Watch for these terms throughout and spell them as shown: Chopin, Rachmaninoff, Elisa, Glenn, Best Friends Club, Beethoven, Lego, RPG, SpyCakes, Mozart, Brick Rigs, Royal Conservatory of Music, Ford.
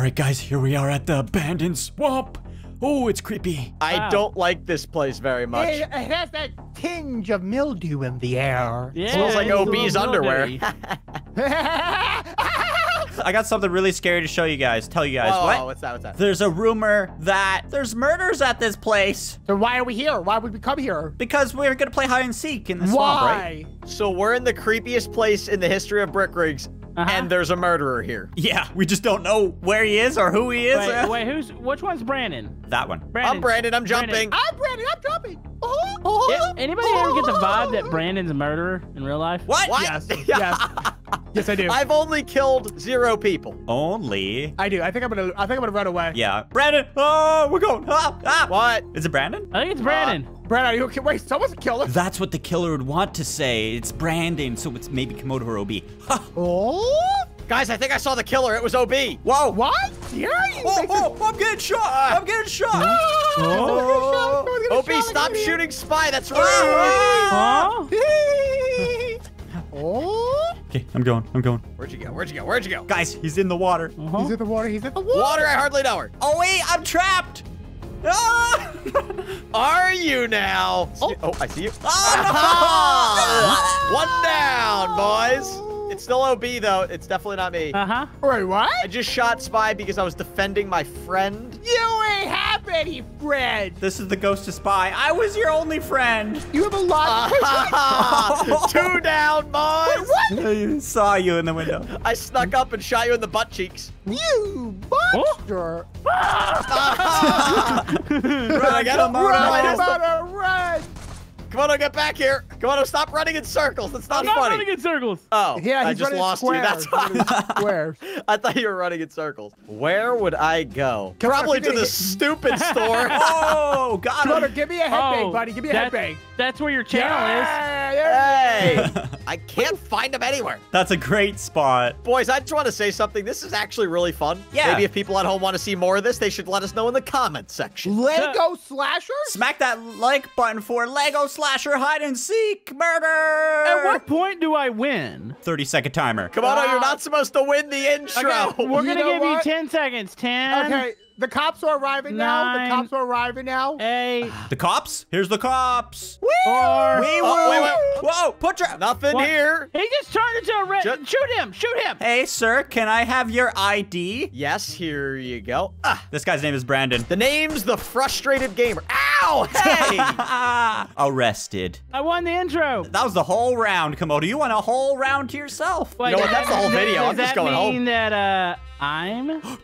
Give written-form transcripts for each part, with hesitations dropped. Alright guys, here we are at the abandoned swamp. Oh, it's creepy. I don't like this place very much. It has that tinge of mildew in the air. Yeah, smells like OB's underwear. I got something really scary to show you guys. Tell you guys. What? What's that? There's a rumor that there's murders at this place. So why are we here? Why would we come here? Because we're going to play hide and seek in the swamp, right? So we're in the creepiest place in the history of Brick Rigs. And there's a murderer here. Yeah, we just don't know where he is or who he is. Wait, which one's Brandon? That one. Brandon. I'm Brandon. I'm jumping. I'm Brandon. Oh, oh, yeah, anybody ever get the vibe that Brandon's a murderer in real life? What? Yes, I do. I've only killed 0 people. Only. I do. I think I'm gonna run away. Yeah, Brandon. Oh, we're going. What? Is it Brandon? I think it's Brandon. Brandon, are you okay? Wait, someone's a killer. That's what the killer would want to say. It's Brandon, so it's maybe Komodo or OB. Oh, guys, I think I saw the killer. It was OB. Whoa. What? Yeah. I'm getting shot. I'm getting shot. Oh. OB, stop shooting Spy. That's rude. Okay, I'm going. Where'd you go? Guys, he's in the water. He's in the water. I hardly know her. Oh, wait, I'm trapped. Are you now? Oh, I see you. Oh, no. One down, boys. It's still OB, though. It's definitely not me. Wait, what? I just shot Spy because I was defending my friend. You ain't have any friend. This is the ghost of Spy. I was your only friend. You have a lot of Two down, boys. Wait, what? I saw you in the window. I snuck up and shot you in the butt cheeks. You monster. Run, Komodo, run. Komodo, get back here. Komodo, stop running in circles. That's not funny. I'm not running in circles. Oh, yeah, I just lost you. That's why. I thought you were running in circles. Where would I go? Probably to the stupid store. Oh, God. Komodo, give me a headbang, buddy. Give me a headbang. That's where your channel is. Hey, I can't find him anywhere. That's a great spot. Boys, I just want to say something. This is actually really fun. Yeah. Maybe if people at home want to see more of this, they should let us know in the comments section. Lego Slasher? Smack that like button for Lego Slasher hide and seek murder. At what point do I win? 30-second timer. Komodo, you're not supposed to win the intro. Okay, we're gonna give you 10 seconds. 10. Okay. The cops are arriving now. Hey. The cops? Here's the cops. Whoa! Put your nothing here. He just turned into a red. Shoot him! Shoot him! Hey, sir, can I have your ID? Yes. Here you go. This guy's name is Brandon. The name's the Frustrated Gamer. Ow! Hey! Arrested. I won the intro. That was the whole round, Komodo. You won a whole round to yourself. Wait, you know what? That's the whole video. I'm just going home. Does that mean that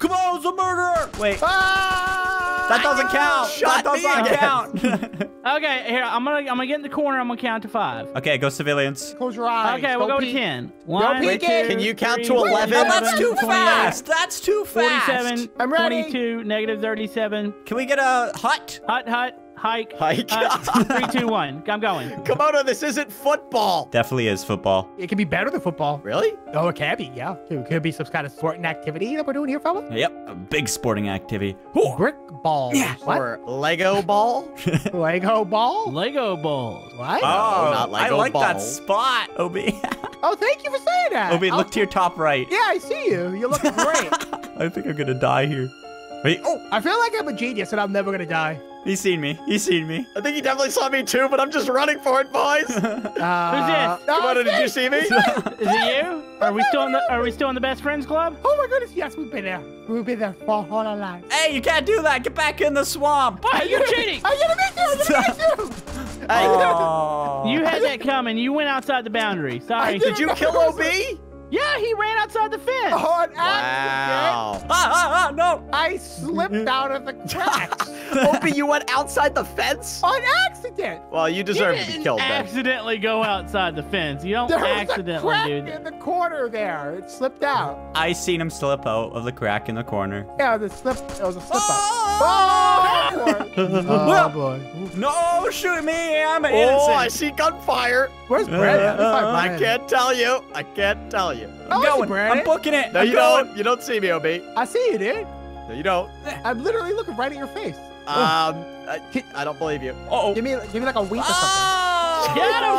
Komodo's a murderer? Wait. That doesn't count. That does not count. Okay, here. I'm gonna get in the corner. I'm gonna count to 5. Okay, go civilians. Close your eyes. Okay, we'll go to 10. 1, 2, 3, Can you count to 11? That's too fast. That's too fast. 47. I'm ready. 22. Negative 37. Can we get a hut? Hut. Hike. 3, 2, 1. I'm going. Komodo, this isn't football. Definitely is football. It can be better than football. Really? Oh, it can be, yeah. It could be some kind of sporting activity that we're doing here, fella. Yep, a big sporting activity. Brick ball. Yeah. Or Lego ball. Lego ball? Lego balls. What? Oh, not Lego ball. I like that spot, Obi. Oh, thank you for saying that. Obi, look to your top right. Yeah, I see you. You're looking great. I think I'm going to die here. Wait. Oh, I feel like I'm a genius and I'm never going to die. He's seen me. I think he definitely saw me too, but I'm just running for it, boys. Who's this? Komodo, did you see me? Is it you? Are we still in the Best Friends Club? Oh my goodness, yes, we've been there. We've been there for all our lives. Hey, you can't do that. Get back in the swamp. Why are you cheating? I'm gonna make you. You had that coming. You went outside the boundary. Sorry. Did you kill OB? Yeah, he ran outside the fence. Wow. No. I slipped out of the cracks. Opie, you went outside the fence? On accident. Well, you deserve to be killed, then. You didn't accidentally go outside the fence. You don't accidentally do that. There was a crack in the corner there. It slipped out. I seen him slip out of the crack in the corner. Yeah, it was a slip out. Oh, boy. No, shoot me. I'm innocent. Oh, I see gunfire. Where's Brandon? I can't tell you. I'm booking it. No, you don't see me, OB. I see you, dude. No, you don't. I'm literally looking right at your face. I don't believe you. Give me like a wink or something. Get him.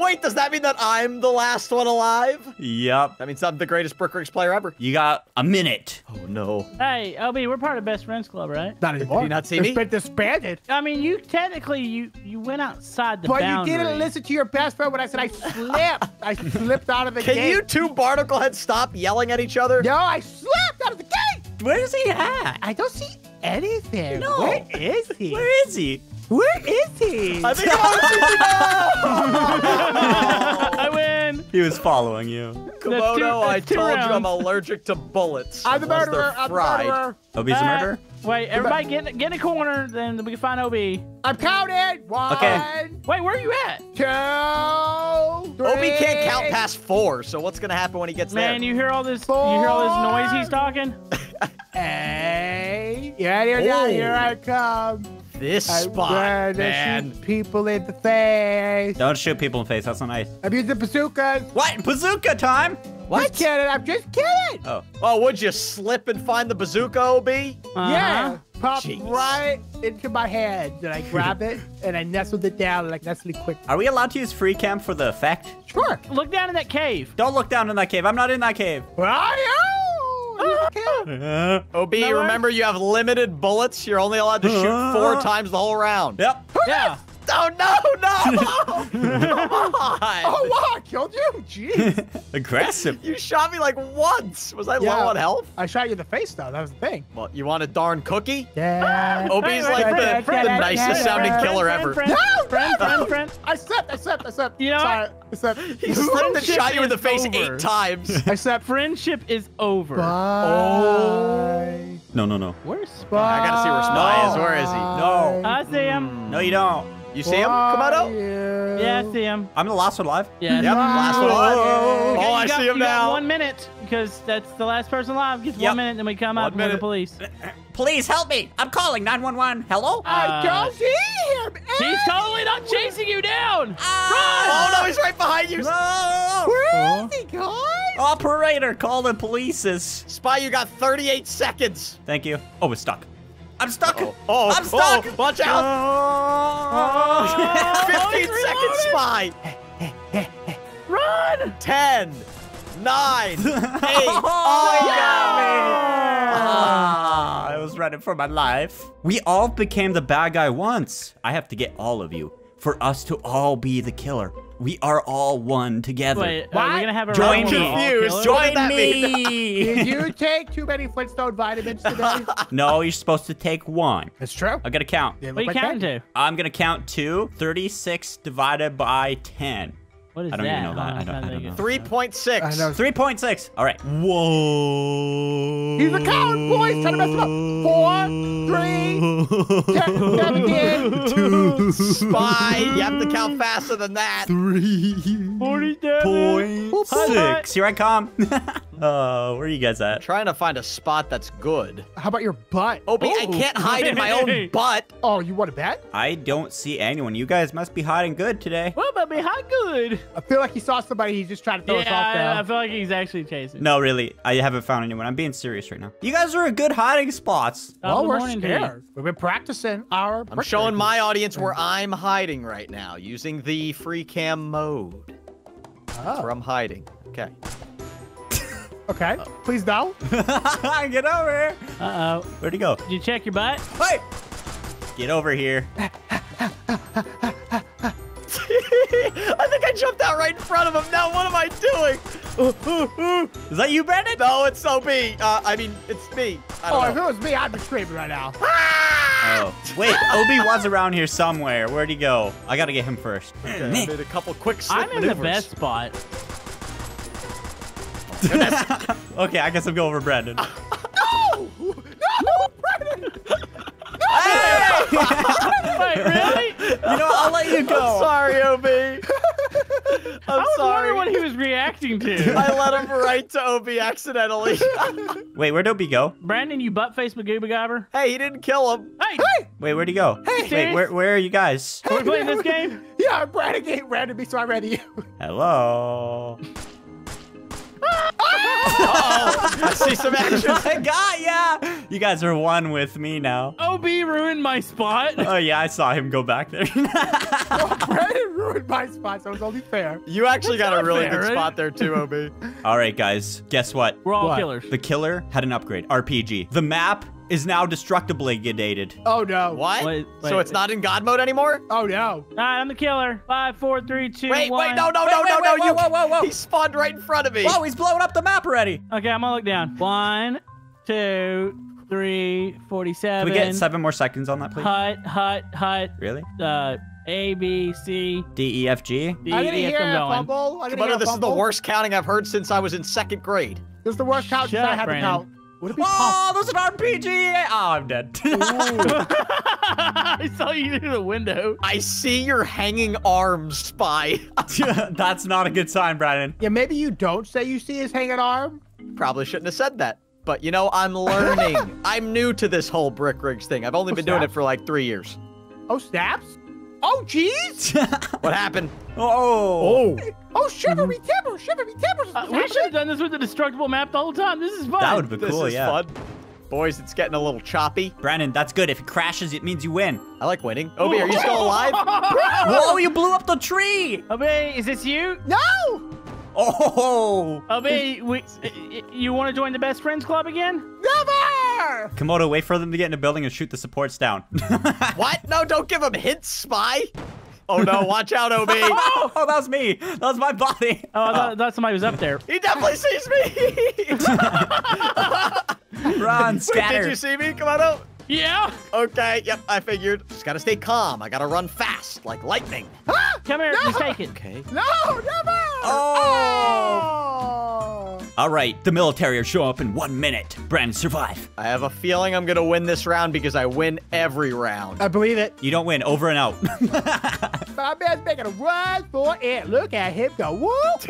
point, does that mean that I'm the last one alive? Yep. That means I'm the greatest Brick Rigs player ever. You got a minute. Oh, no. Hey, LB, we're part of Best Friends Club, right? Not anymore. Did you not see me? It's been disbanded. I mean, you technically, you went outside the boundary. But you didn't listen to your best friend when I said I slipped. I slipped out of the game. Can you two barnacleheads stop yelling at each other? No, I slipped out of the game. Where is he at? I don't see anything. No. Where is he? Where is he? Where is he? I think I win. He was following you. Komodo, I told you I'm allergic to bullets. I'm the murderer. I'm the murderer. Obi's the murderer? Wait, everybody get in a corner, then we can find Obi. I'm counting. One. Okay. Wait, where are you at? Two. Three. Obi can't count past four, so what's going to happen when he gets there? Man, you hear all this noise he's talking? Hey. You ready or not? Here I come. This spot, man. Shoot people in the face. Don't shoot people in the face. That's not nice. I'm using bazookas. What? Bazooka time? What? Just kidding. I'm just kidding. Oh. Oh, would you slip and find the bazooka, OB? Yeah. Popped right into my hand. Then I grab it, and I nestled it down like Nestle Quick. Are we allowed to use free cam for the effect? Sure. Look down in that cave. Don't look down in that cave. I'm not in that cave. Where are you? OB, remember you have limited bullets. You're only allowed to shoot 4 times the whole round. Yep. Yeah. Oh, no, no, no. Come on. Oh, wow, I killed you? Jeez. Aggressive. You shot me like once. Was I low on health? I shot you in the face, though. That was the thing. Well, you want a darn cookie? Yeah. OB's like the nicest sounding killer ever. No, no, I slept. You know what? He slipped and shot you in the face 8 times. Except friendship is over. Bye. No, no, no. Where's Spy? I gotta see where Spy is. Where is he? No. I see him. No, you don't. You see him, Komodo? Yeah, I see him. I'm the last one alive? Yeah. Yep, last one alive. Okay, oh, I see him now. Got 1 minute, because that's the last person alive. Gets 1 minute, then we come out and we're the police. Please help me. I'm calling 911. Hello? I don't see him. He's totally not chasing you down. Run. Oh, no, he's right behind you. No. Where is he going? Operator, call the police. Spy, you got 38 seconds. Thank you. Oh, it's stuck. I'm stuck. I'm stuck. Watch out. 15 seconds, Spy. Run. 10, 9, 8. I was running for my life. We all became the bad guy once. I have to get all of you for us to all be the killer. We are all one together. Wait, are we gonna have a round? Join me. Did you take too many Flintstone vitamins today? No, you're supposed to take one. That's true. I gotta count. What are you counting to? I'm gonna count to 36 divided by 10. What is that? I don't even know that. I don't know. 3.6. 3.6. All right. Whoa. He's a coward, boys. Try to mess him up. 4, 3, 2, 2. Spy. You have to count faster than that. 3.6. Here I come. Where are you guys at? I'm trying to find a spot that's good. How about your butt? Obi, I can't hide in my own butt. Oh, you want to bet? I don't see anyone. You guys must be hiding good today. Well, but we hide good. I feel like he saw somebody. He's just trying to throw us off now. I feel like he's actually chasing. No, really. I haven't found anyone. I'm being serious right now. You guys are a good hiding spots. Well, we're scared. We've been practicing our... I'm showing my audience where I'm hiding right now using the free cam mode. That's where I'm hiding. Okay. Okay. Please don't. Get over here. Uh-oh. Where'd he go? Did you check your butt? Hey! Get over here. I think I jumped out right in front of him. Now what am I doing? Is that you, Brandon? No, it's OB. I mean, it's me. I don't know. If it was me, I'd be screaming right now. Oh. Wait, OB was around here somewhere. Where'd he go? I gotta get him first. Okay, I made a couple quick slip maneuvers. I'm in the best spot. Okay, I guess I'm going over Brandon. No! No, Brandon! No! Hey! Wait, really? You know what? I'll let you go. I'm sorry, OB. I was wondering what he was reacting to. I let him right to OB accidentally. Wait, where'd OB go? Brandon, you butt-faced Magooba Gobber. Hey, he didn't kill him. Hey! Hey! Wait, where'd he go? Hey! Wait, where are you guys? Hey, are we playing this game? Yeah, Brandon ran to me, so I ran to you. Hello. Uh-oh. I see some action. I got ya. You guys are one with me now. OB ruined my spot. Oh, yeah, I saw him go back there. Oh, Brandon ruined my spot, so it was only fair. You actually got a really good spot there, too, OB. All right, guys. Guess what? We're all killers. The killer had an upgrade. RPG. The map is now destructibly gated. Oh, no. What? Wait, so it's not in God mode anymore? Oh, no. All right, I'm the killer. 5, 4, 3, 2, wait, one. Wait, no. You, whoa. He spawned right in front of me. Whoa, he's blowing up the map already. Okay, I'm gonna look down. 1, 2, 3, 47. Can we get 7 more seconds on that, please? Hut. Really? A, B, C. D, E, F, G. I didn't hear a fumble. This is the worst counting I've heard since I was in 2nd grade. This is the worst count since I had to count. Would it be there's an RPG! Oh, I'm dead. I saw you through the window. I see your hanging arm, Spy. That's not a good sign, Brandon. Yeah, maybe you don't say you see his hanging arm. Probably shouldn't have said that. But, you know, I'm learning. I'm new to this whole Brick Rigs thing. I've only been doing it for like 3 years. Oh, snaps? Oh, jeez! What happened? Oh, shivery timbers! Shivery timbers! We should have done this with the destructible map the whole time. This is fun. That would be cool, yeah. This is fun. Boys, it's getting a little choppy. Brandon, that's good. If it crashes, it means you win. I like winning. Obi, are you still alive? Whoa, you blew up the tree! Obi, is this you? No! Oh! Obi, you want to join the Best Friends Club again? Never! Komodo, wait for them to get in a building and shoot the supports down. What? No, don't give them hints, Spy. Oh, no, watch out, OB. Oh, that was me. That was my body. Oh, I thought somebody was up there. He definitely sees me. Run, scatter. Wait, did you see me, Komodo? Yeah. Okay, yep, I figured. Just gotta stay calm. I gotta run fast, like lightning. Come here, just take it. Okay. No, never! Oh! All right, the military will show up in 1 minute. Brandon, survive. I have a feeling I'm gonna win this round because I win every round. I believe it. You don't win, over and out. My man's making a run for it. Look at him go, whoop!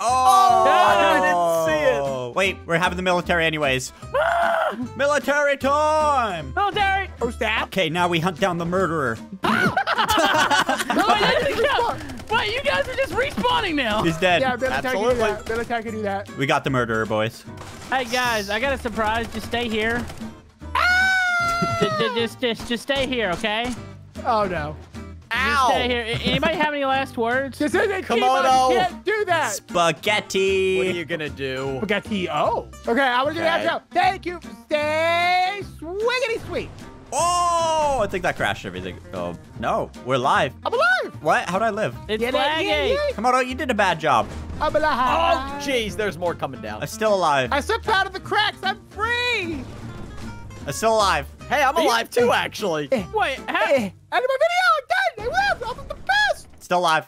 Oh, I didn't see it. Wait, we're having the military anyways. Military time! Military! Oh, snap. Okay, now we hunt down the murderer. Wait, you guys are just respawning now. He's dead. Yeah, military can do that. Military can do that. We got the murderer, boys. Hey, guys, I got a surprise. Just stay here. Just stay here, okay? Oh, no. Ow! Stay here. Anybody have any last words? This isn't Komodo. You can't do that. Spaghetti. What are you gonna do? Spaghetti. Oh. Okay, I'm gonna do that now. Thank you. Stay swiggity sweet. Oh! I think that crashed everything. Oh no, we're live. I'm alive. What? How'd I live? It's lagging. Komodo, you did a bad job. I'm alive. Oh, jeez, there's more coming down. I'm still alive. I slipped out of the cracks. I'm free. I'm still alive. Hey, I'm alive too, actually. Wait, how? End of my video. I'm dead. I'm the best. Still alive.